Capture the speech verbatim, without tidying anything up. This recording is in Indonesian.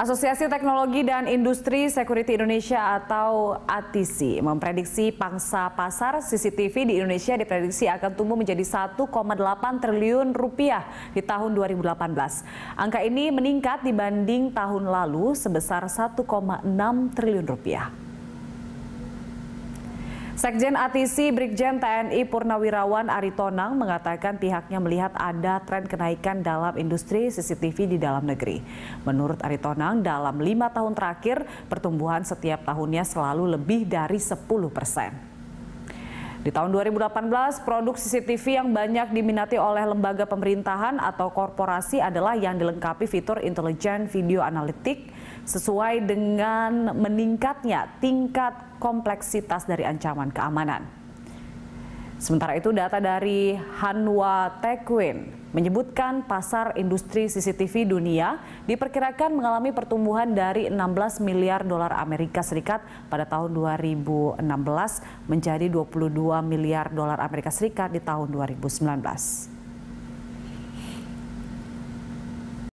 Asosiasi Teknologi dan Industri Sekuriti Indonesia atau A T I S I memprediksi pangsa pasar C C T V di Indonesia diprediksi akan tumbuh menjadi satu koma delapan triliun rupiah di tahun dua ribu delapan belas. Angka ini meningkat dibanding tahun lalu sebesar satu koma enam triliun rupiah. Sekjen A T I S I Brigjen T N I Purnawirawan Aritonang mengatakan pihaknya melihat ada tren kenaikan dalam industri C C T V di dalam negeri. Menurut Aritonang, dalam lima tahun terakhir pertumbuhan setiap tahunnya selalu lebih dari sepuluh persen. Di tahun dua ribu delapan belas, produk C C T V yang banyak diminati oleh lembaga pemerintahan atau korporasi adalah yang dilengkapi fitur intelijen video analitik sesuai dengan meningkatnya tingkat kompleksitas dari ancaman keamanan. Sementara itu, data dari Hanwha Techwin menyebutkan pasar industri C C T V dunia diperkirakan mengalami pertumbuhan dari enam belas miliar dolar Amerika Serikat pada tahun dua ribu enam belas menjadi dua puluh dua miliar dolar Amerika Serikat di tahun dua ribu sembilan belas.